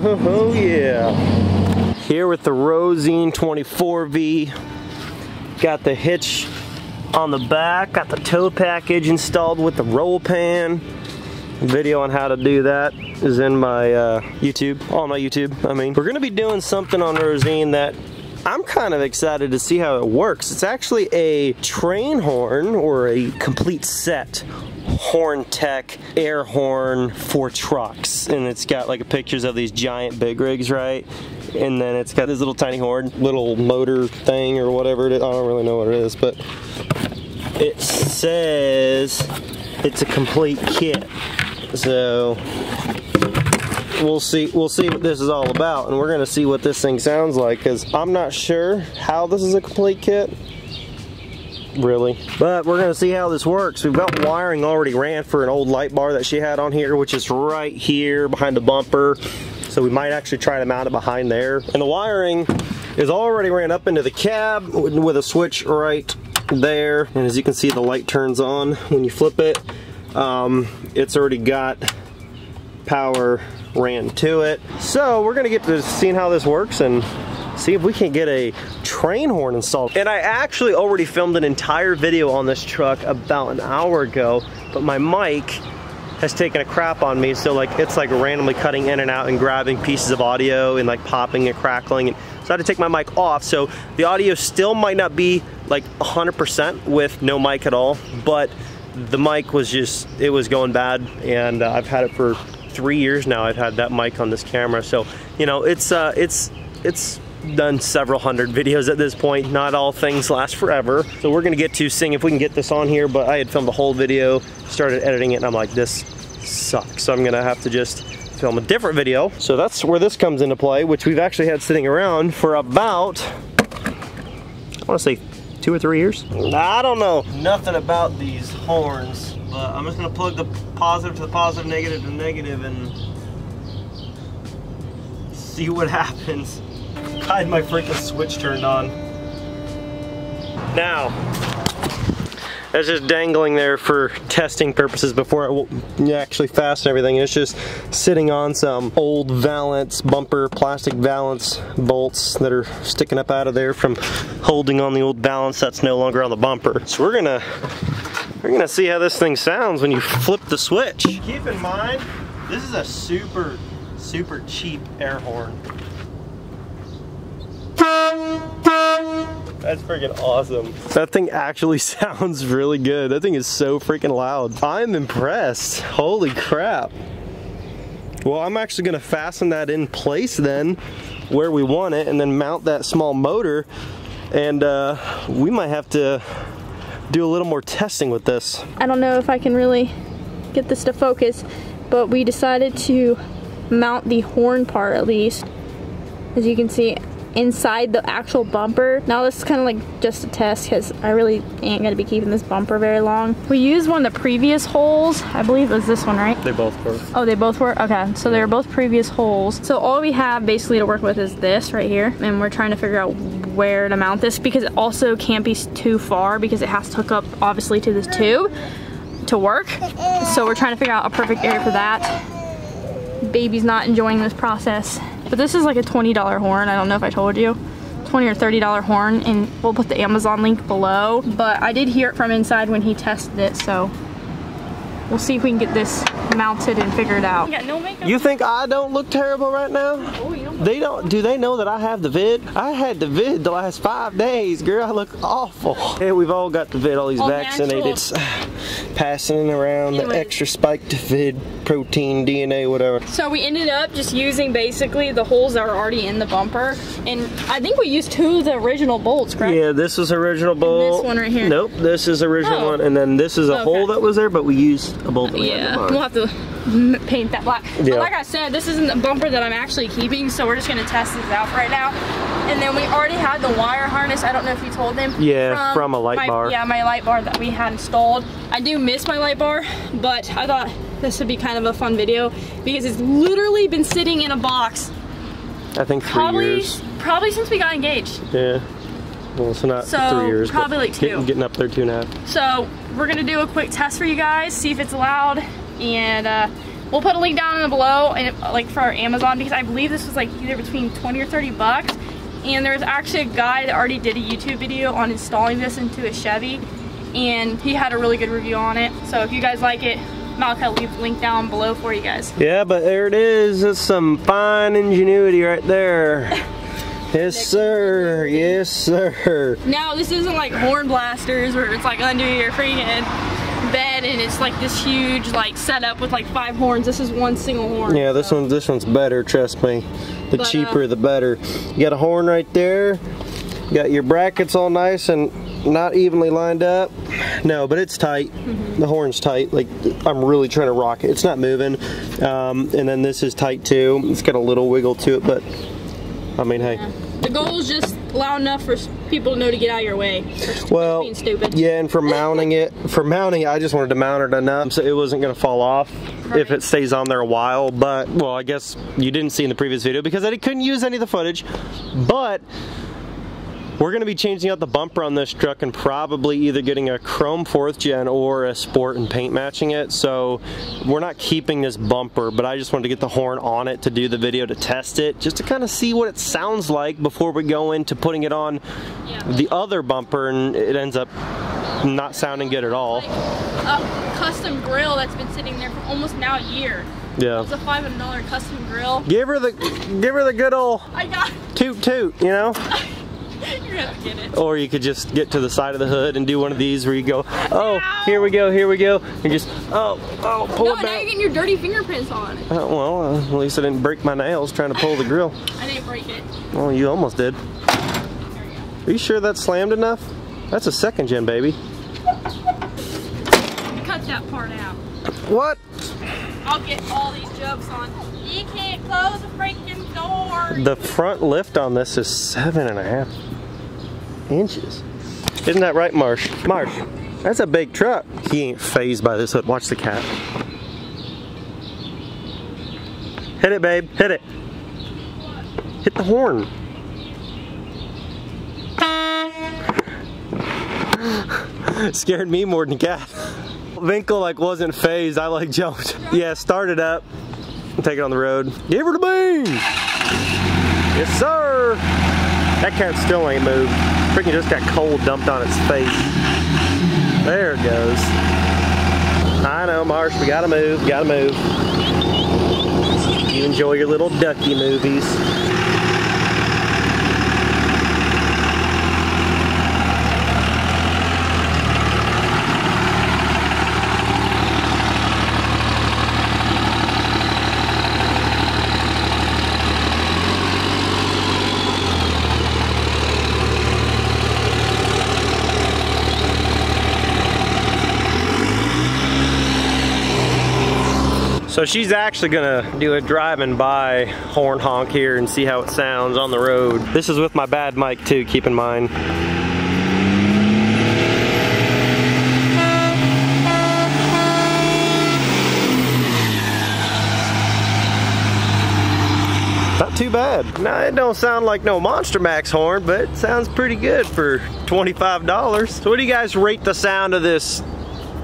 ho, yeah. Here with the Rosine 24V. Got the hitch on the back, got the tow package installed with the roll pan. Video on how to do that is in my YouTube, on my YouTube, I mean. We're gonna be doing something on Rosine that I'm kind of excited to see how it works. It's actually a train horn, or a complete set horn tech air horn for trucks, and it's got like pictures of these giant big rigs, right? And then it's got this little tiny horn, little motor thing or whatever it is. I don't really know what it is, but it says it's a complete kit. So we'll see what this is all about, and we're gonna see what this thing sounds like, because I'm not sure how this is a complete kit, really. But we're gonna see how this works. We've got wiring already ran for an old light bar that she had on here, which is right here behind the bumper. So we might actually try to mount it behind there. And the wiring is already ran up into the cab with a switch right there. And as you can see, the light turns on when you flip it. It's already got power ran to it. So we're gonna get to seeing how this works and see if we can get a train horn installed. And I actually already filmed an entire video on this truck about an hour ago, but my mic has taken a crap on me, so like it's like randomly cutting in and out and grabbing pieces of audio and like popping and crackling, and so I had to take my mic off, so the audio still might not be like 100% with no mic at all, but the mic was just, it was going bad, and I've had it for 3 years now. I've had that mic on this camera, so you know, it's done several hundred videos at this point. Not all things last forever. So we're gonna get to seeing if we can get this on here, but I had filmed a whole video, started editing it, and I'm like, this sucks. So I'm gonna have to just film a different video. So that's where this comes into play, which we've actually had sitting around for about, I wanna say 2 or 3 years? I don't know. Nothing about these horns, but I'm just gonna plug the positive to the positive, negative to the negative, and see what happens. I had my freaking switch turned on. Now, that's just dangling there for testing purposes before I actually fasten everything. It's just sitting on some old valance bumper, plastic valance bolts that are sticking up out of there from holding on the old valance that's no longer on the bumper. So we're gonna see how this thing sounds when you flip the switch. Keep in mind, this is a super, super cheap air horn. That's freaking awesome. That thing actually sounds really good. That thing is so freaking loud. I'm impressed. Holy crap. Well, I'm actually gonna fasten that in place then where we want it, and then mount that small motor, and we might have to do a little more testing with this. I don't know if I can really get this to focus, but we decided to mount the horn part, at least, as you can see, inside the actual bumper. Now this is kind of like just a test, because I really ain't gonna be keeping this bumper very long. We used one of the previous holes. I believe it was this one, right? They both were. Oh, they both were? Okay, so they were both previous holes. So all we have basically to work with is this right here, and we're trying to figure out where to mount this, because it also can't be too far, because it has to hook up obviously to this tube to work. So we're trying to figure out a perfect area for that. Baby's not enjoying this process. But this is like a $20 horn. I don't know if I told you. $20 or $30 horn, and we'll put the Amazon link below. But I did hear it from inside when he tested it, so we'll see if we can get this mounted and figured out. You got no makeup. You think I don't look terrible right now? Oh, you don't. They don't. Do they know that I have the vid? I had the vid the last 5 days, girl. I look awful. Hey, we've all got the vid. All these all vaccinated, passing around the extra spiked vid. Protein, DNA, whatever. So we ended up just using basically the holes that were already in the bumper, and I think we used two of the original bolts, correct? Yeah, this was original bolt. This one right here. Nope, this is original one, and then this is a hole that was there, but we used a bolt. Yeah, we'll have to paint that black. Yeah. But like I said, this isn't the bumper that I'm actually keeping, so we're just gonna test this out right now. And then we already had the wire harness. I don't know if you told them. Yeah, from a light bar. Yeah, my light bar that we had installed. I do miss my light bar, but I thought this would be kind of a fun video, because it's literally been sitting in a box, I think, probably since we got engaged. Yeah, well, it's not so 3 years, probably like two. Getting up there, 2.5. So we're gonna do a quick test for you guys, see if it's loud, and We'll put a link down in the below, and like for our Amazon, because I believe this was like either between 20 or 30 bucks. And there's actually a guy that already did a YouTube video on installing this into a Chevy, and he had a really good review on it. So if you guys like it, Malachi will leave the link down below for you guys. Yeah, but there it is. That's some fine ingenuity right there. Yes, sir. Yes, sir. Now, this isn't like Horn Blasters where it's like under your freaking bed and it's like this huge like setup with like 5 horns. This is one single horn. Yeah, this one, this one's better, trust me. The cheaper the better. You got a horn right there. You got your brackets all nice and not evenly lined up. No, but it's tight. Mm-hmm. The horn's tight. Like, I'm really trying to rock it. It's not moving. And then this is tight too. It's got a little wiggle to it, but I mean, hey. Yeah. The goal is just loud enough for people to know to get out of your way. Well, being stupid. Yeah, and for mounting it, I just wanted to mount it enough so it wasn't going to fall off if it stays on there a while. But, well, I guess you didn't see in the previous video because I couldn't use any of the footage. But we're going to be changing out the bumper on this truck and probably either getting a chrome 4th gen or a sport and paint matching it. So we're not keeping this bumper, but I just wanted to get the horn on it to do the video to test it, just to kind of see what it sounds like before we go into putting it on the other bumper, and it ends up not sounding good at all. Like a custom grill that's been sitting there for almost now a year. Yeah. It's a $500 custom grill. Give her the good old toot toot, you know? You're gonna get it. Or you could just get to the side of the hood and do one of these where you go, oh, ow, here we go, and just, oh, pull it back. No, now you're getting your dirty fingerprints on it. Oh, well, at least I didn't break my nails trying to pull the grill. I didn't break it. Well, you almost did. There we go. Are you sure that's slammed enough? That's a 2nd gen, baby. Cut that part out. What? I'll get all these jokes on. You can't close the freaking door. The front lift on this is 7.5 inches. Isn't that right, Marsh? Marsh, that's a big truck. He ain't phased by this hood. Watch the cat. Hit it, babe. Hit it. What? Hit the horn. Scared me more than the cat. Winkle like wasn't phased. I like jumped. Yeah, start it up. Take it on the road. Give her the beans! Yes, sir! That cat still ain't moved. Freaking just got coal dumped on its face. There it goes. I know, Marsh, we gotta move, You enjoy your little ducky movies. So she's actually gonna do a driving by horn honk here and see how it sounds on the road. This is with my bad mic too, keep in mind. Not too bad. Now it don't sound like no Monster Max horn, but it sounds pretty good for $25. So what do you guys rate the sound of this?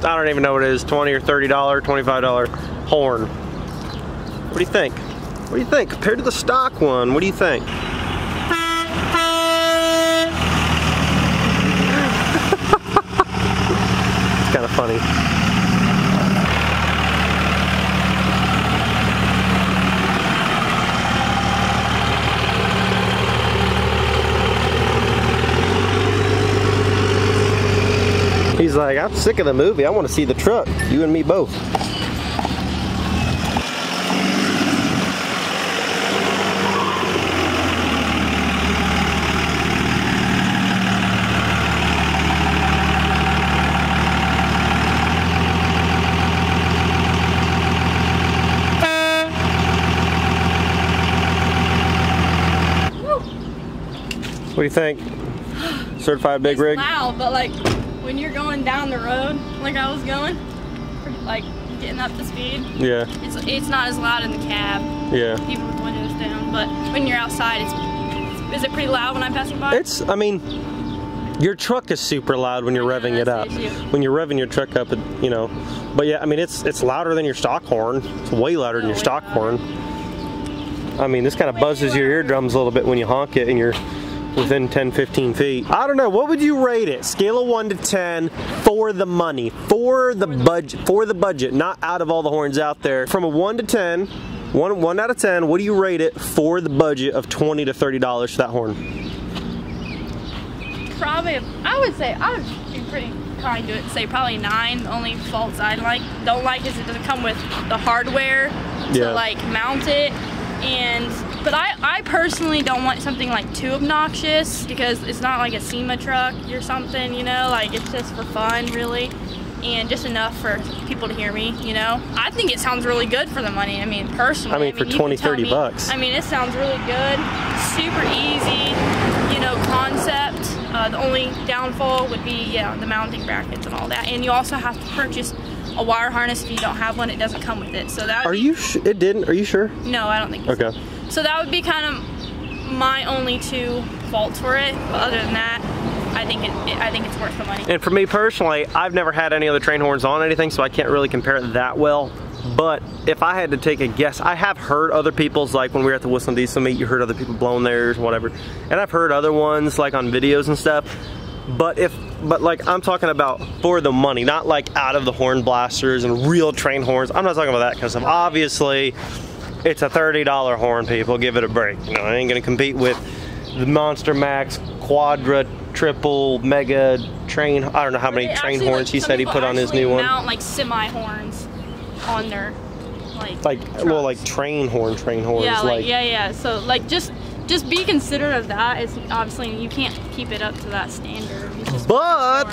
I don't even know what it is, $20 or $30, $25 horn. What do you think? What do you think? Compared to the stock one, what do you think? It's kind of funny. He's like, I'm sick of the movie. I want to see the truck. You and me both. Woo. What do you think? Certified big rig? It's loud, but like, when you're going down the road, like I was going, like getting up to speed, yeah, it's not as loud in the cab. Yeah. Even with windows down, but when you're outside, it's, is it pretty loud when I'm passing by? It's, I mean, Your truck is super loud when you're revving it up. When you're revving your truck up, you know. But yeah, I mean, it's louder than your stock horn. It's way louder than your stock horn. I mean, this kind of buzzes your eardrums a little bit when you honk it and you're within 10, 15 feet. I don't know, what would you rate it? Scale of 1 to 10 for the money, for the budget, not out of all the horns out there. From a 1 to 10, 1 out of 10, what do you rate it for the budget of $20 to $30 for that horn? Probably, I would say, I would be pretty kind to it, say probably 9. The only faults I don't like is it doesn't come with the hardware to like mount it. But I personally don't want something like too obnoxious, because it's not like a SEMA truck or something, you know, like it's just for fun really, and just enough for people to hear me, you know. I think it sounds really good for the money, I mean, personally. I mean for 20, 30 bucks. I mean, it sounds really good, super easy, you know, concept. The only downfall would be, yeah, the mounting brackets and all that, and you also have to purchase a wire harness. If you don't have one, it doesn't come with it. So that would be, it didn't? Are you sure? No, I don't think so. Okay. So that would be kind of my only two faults for it. But other than that, I think it's worth the money. And for me personally, I've never had any other train horns on anything, so I can't really compare it that well. But if I had to take a guess, I have heard other people's, like when we were at the Whistlin' Diesel meet, you heard other people blowing theirs, whatever. And I've heard other ones like on videos and stuff. But like I'm talking about for the money, not like out of the Horn Blasters and real train horns. I'm not talking about that kind of stuff. Obviously, it's a $30 horn, people. Give it a break. You know, I ain't gonna compete with the Monster Max, Quadra, Triple, Mega, Train. I don't know how many train horns he said he put on his new one. Mount like semi horns on their like train horns. Yeah, yeah. So like just be considerate of that. It's obviously you can't keep it up to that standard. But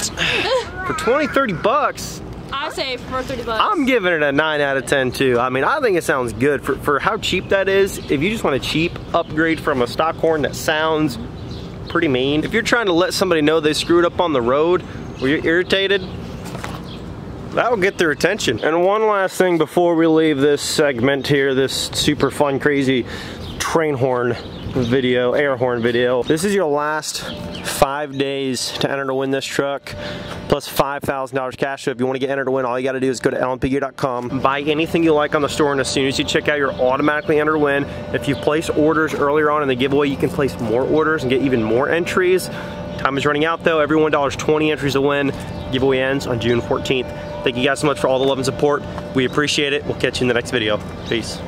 for 20, 30 bucks, I say for 30 bucks. I'm giving it a 9 out of 10 too. I mean, I think it sounds good for how cheap that is. If you just want a cheap upgrade from a stock horn that sounds pretty mean. If you're trying to let somebody know they screwed up on the road or you're irritated, that'll get their attention. And one last thing before we leave this segment here, this super fun, crazy train horn video, air horn video. This is your last 5 days to enter to win this truck, plus $5,000 cash. So if you want to get entered to win, all you got to do is go to lnpgear.com, buy anything you like on the store, and as soon as you check out, you're automatically entered to win. If you place orders earlier on in the giveaway, you can place more orders and get even more entries. Time is running out though. Every $1, 20 entries to win. Giveaway ends on June 14th. Thank you guys so much for all the love and support. We appreciate it. We'll catch you in the next video. Peace.